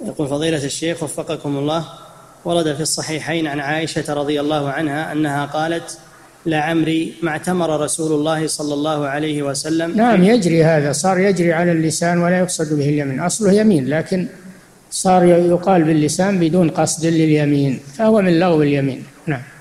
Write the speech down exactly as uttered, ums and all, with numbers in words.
يقول فضيلة الشيخ وفقكم الله، ورد في الصحيحين عن عائشة رضي الله عنها أنها قالت لعمري ما اعتمر رسول الله صلى الله عليه وسلم. نعم يجري هذا، صار يجري على اللسان ولا يقصد به اليمين، أصله يمين لكن صار يقال باللسان بدون قصد لليمين، فهو من لغو اليمين. نعم.